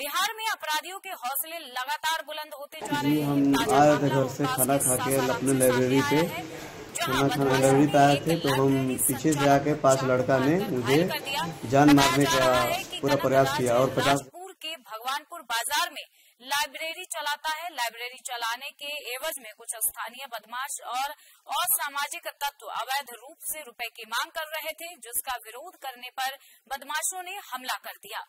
बिहार में अपराधियों के हौसले लगातार बुलंद होते जा रहे हैं। हम आए थे घर से खाना खा के अपने लाइब्रेरी पे, खाना लाइब्रेरी पे आए थे तो हम पीछे से आके 5 लड़का ने मुझे जान मारने का पूरा प्रयास किया और 50 के भगवानपुर बाजार में लाइब्रेरी चलाता है। लाइब्रेरी चलाने के एवज में कुछ स्थानीय बदमाश और असामाजिक तत्व अवैध रूप से रुपए की मांग कर रहे थे, जिसका विरोध करने पर बदमाशों ने हमला कर दिया।